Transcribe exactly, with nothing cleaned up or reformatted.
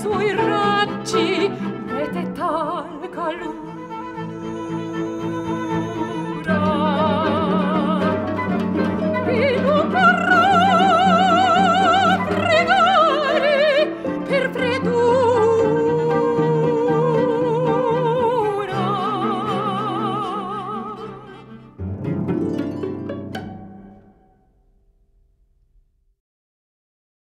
Suoi raggi mette tal calore.